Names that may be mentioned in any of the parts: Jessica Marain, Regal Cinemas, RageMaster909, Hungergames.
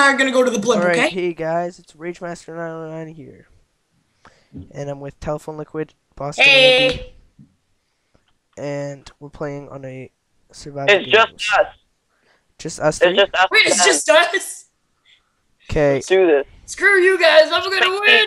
and I are gonna go to the blimp, okay? Alright, hey guys, it's RageMaster909 here. And I'm with Telephone Liquid, Boston. Hey! And we're playing on a survival game. It's just us. Just us three? Wait, it's just us? Okay. Let's do this. Screw you guys, I'm gonna win!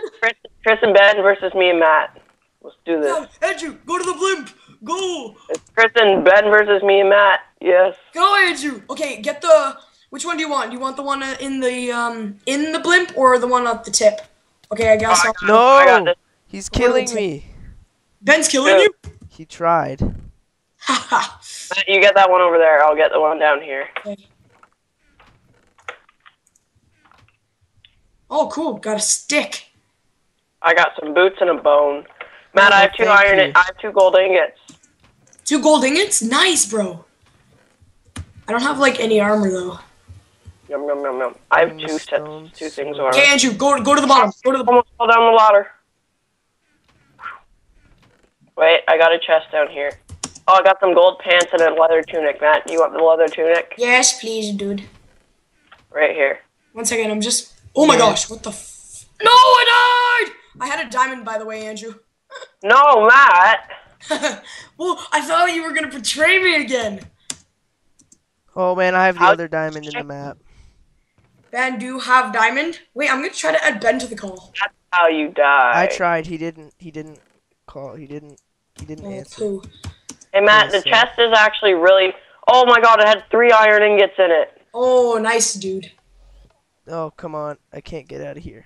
Chris and Ben versus me and Matt. Let's do this. No, Andrew, go to the blimp! Go! It's Chris and Ben versus me and Matt. Yes. Go, Andrew! Okay, get the... Which one do you want? Do you want the one in the blimp or the one at the tip? Okay, I guess. No, he's killing me. Ben's killing you. He tried. Haha. You get that one over there. I'll get the one down here. Okay. Oh, cool. Got a stick. I got some boots and a bone. Matt, I have two iron. I have two gold ingots. Two gold ingots? Nice, bro. I don't have like any armor though. Yum, yum, yum, yum. I have two things of armor. Okay, Andrew, go to the bottom. Go to the bottom. Almost fell down the ladder. Wait, I got a chest down here. Oh, I got some gold pants and a leather tunic, Matt. You want the leather tunic? Yes, please, dude. Right here. One second, I'm just... Oh my gosh, what the f... No, I died! I had a diamond, by the way, Andrew. No, Matt! Well, I thought you were going to betray me again. Oh man, I have the other diamond in the map. Ben, do you have diamond? Wait, I'm gonna try to add Ben to the call. That's how you die. I tried. He didn't call. He didn't answer. Poo. Hey Matt, the chest is actually really. Oh my god, it had 3 iron ingots in it. Oh, nice, dude. Oh come on, I can't get out of here.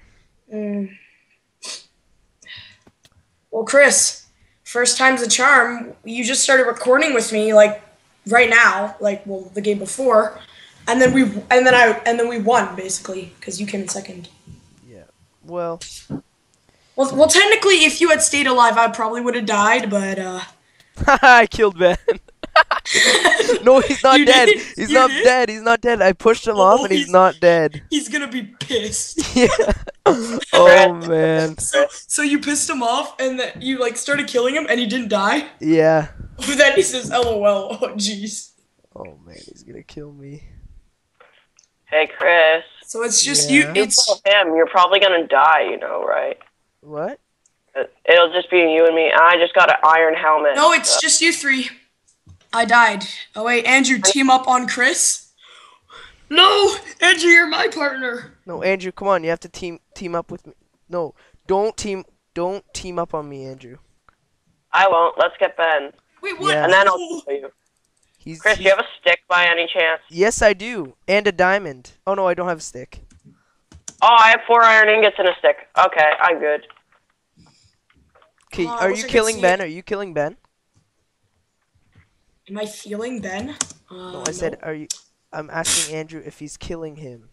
Well, Chris, first time's a charm. You just started recording with me, like. Right now, like well, the game before, and then we won basically because you came in second. Yeah. Well, technically, if you had stayed alive, I probably would have died, but. I killed Ben. No, he's not dead. He's not dead. He's not dead. I pushed him off, and he's not dead. He's gonna be pissed. Yeah. Oh man. So you pissed him off, and that you like started killing him, and he didn't die. Yeah. But then he says, "LOL." Oh, jeez. Oh man, he's gonna kill me. Hey, Chris. So it's just you. It's him. You're probably gonna die. You know, right? What? It'll just be you and me. I just got an iron helmet. No, it's just you three. I died. Oh wait, Andrew, team up on Chris. No, Andrew, you're my partner. No, Andrew, come on, you have to team up with me. No, don't team up on me, Andrew. I won't. Let's get Ben. Wait, what? Yeah. And then I'll kill you. Chris, do you have a stick by any chance? Yes, I do, and a diamond. Oh no, I don't have a stick. Oh, I have 4 iron ingots and a stick. Okay, I'm good. Okay, are you killing Ben? Are you killing Ben? Am I feeling Ben? No, I said, are you... I'm asking Andrew if he's killing him.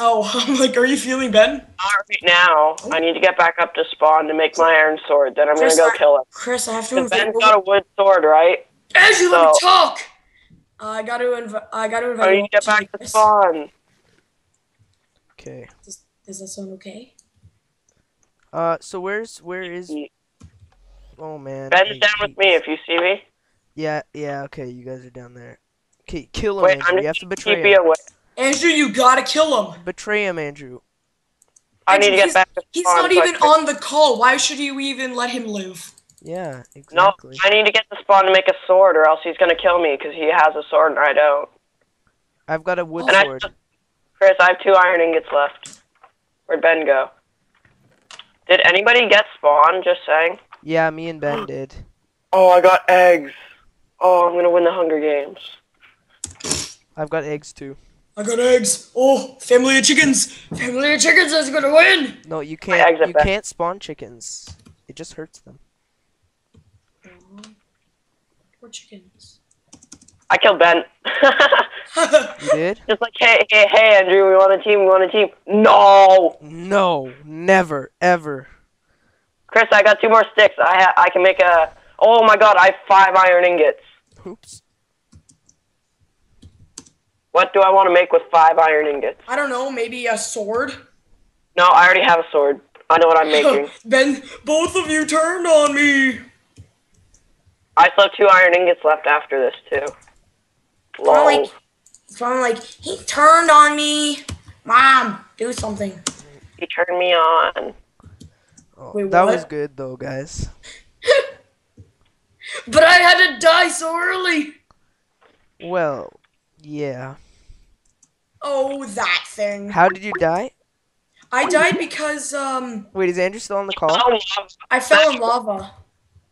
Oh, I'm like, are you feeling Ben? Not right now. Oh. I need to get back up to spawn to make my iron sword. Then I'm gonna go kill him. Chris, I have to... Ben's got a wood sword, right? Andrew, let me talk! I gotta invite... I need to get back to spawn. Okay. Does that sound okay? So where is... Oh, man. Ben's down with me if you see me. Yeah, okay, you guys are down there. Okay, kill him, Andrew. You have to betray him. Andrew, you gotta kill him. Betray him, Andrew. I need to get back to spawn. He's not even on the call. Why should you even let him live? Yeah, exactly. No, I need to get to spawn to make a sword, or else he's gonna kill me, because he has a sword and I don't. I've got a wood sword. Chris, I have 2 iron ingots left. Where'd Ben go? Did anybody get spawn, just saying? Yeah, me and Ben did. Oh, I got eggs. Oh, I'm gonna win the Hunger Games. I've got eggs too. I got eggs. Oh, family of chickens. Family of chickens is gonna win. No, you can't. You can't spawn chickens. It just hurts them. Aww. Poor chickens. I killed Ben. You did? Just like, hey, Andrew, we want a team. We want a team. No. No, never, ever. Chris, I got 2 more sticks. I can make a. Oh my god, I have 5 iron ingots. Oops. What do I want to make with 5 iron ingots? I don't know, maybe a sword? No, I already have a sword. I know what I'm making. Ben, both of you turned on me! I still have 2 iron ingots left after this, too. Lol. It's probably like, he turned on me! Mom, do something. He turned me on. Oh, wait, that was good though, guys. But I had to die so early. Well, yeah. Oh, that thing. How did you die? I died because, Wait, is Andrew still on the call? I fell in lava.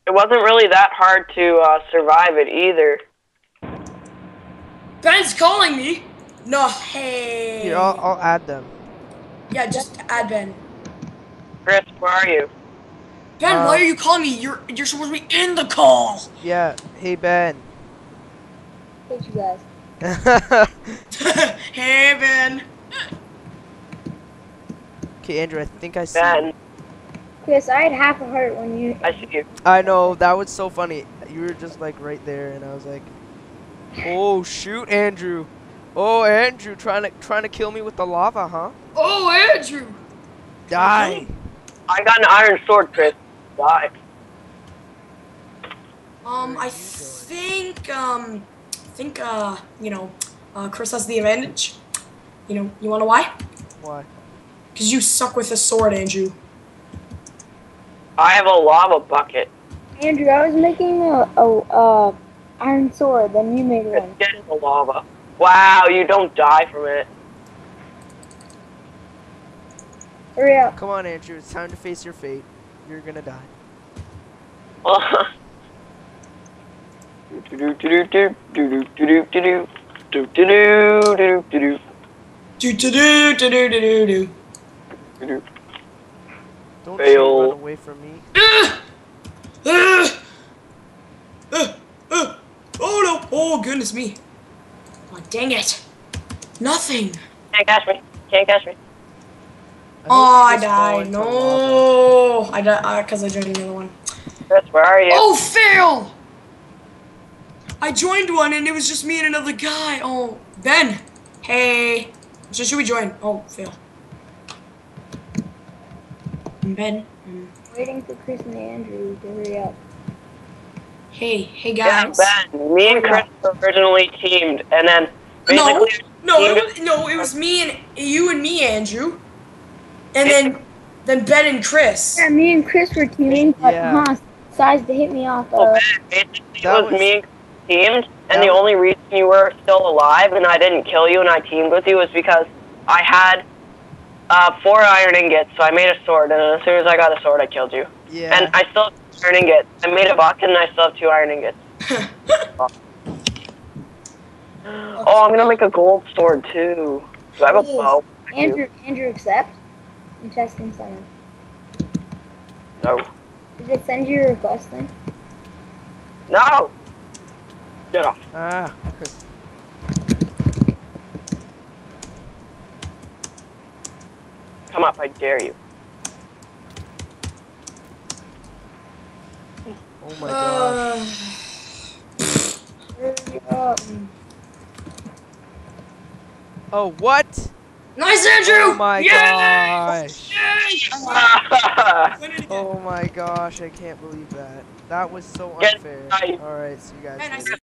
It wasn't really that hard to, survive it either. Ben's calling me! No, hey! Here, I'll add them. Yeah, just add Ben. Chris, where are you? Ben, why are you calling me? You're supposed to be in the call! Yeah, hey Ben. Thank you guys. Hey Ben! Okay, Andrew, I think I see Ben. Chris, I had half a heart when you... I see you. I know, that was so funny. You were just like right there, and I was like... Oh, shoot, Andrew. Oh, Andrew, trying to kill me with the lava, huh? Oh, Andrew! Die! I got an iron sword, Chris. Die. I think, you know, Chris has the advantage. You know, you wanna why? Why? Because you suck with a sword, Andrew. I have a lava bucket. Andrew, I was making a iron sword, then you made one. It's getting the lava. Wow, you don't die from it. Hurry up. Come on, Andrew, it's time to face your fate. You're gonna die. Don't you run away from me. Oh no! Oh goodness me! Oh dang it! Nothing. Can't catch me! Can't catch me! Oh, I died! No! I died because I joined another one. Chris, where are you? Oh, fail! I joined one and it was just me and another guy. Oh, Ben. Hey. So should we join? Oh, fail. Ben. I'm waiting for Chris and Andrew to hurry up. Hey guys. Yeah, Ben. Me and Chris originally teamed, and then basically it was me and you and me, Andrew, and then Ben and Chris. Yeah, me and Chris were teaming, but Haas decided to hit me off. Well, Ben, basically it was me and Chris teamed, and the only reason you were still alive and I didn't kill you and I teamed with you was because I had 4 iron ingots, so I made a sword, and as soon as I got a sword, I killed you. Yeah. And I still have 2 iron ingots. I made a bucket, and I still have 2 iron ingots. Oh, I'm gonna make a gold sword too. Do I have a bow? Andrew, accept. I'm testing someone. No. Did it send you a request then? No. Get off. Ah. Come up, I dare you. Oh my gosh. Oh, what? Nice, Andrew! Oh my gosh. Oh my gosh, I can't believe that. That was so unfair. Alright, see you guys later.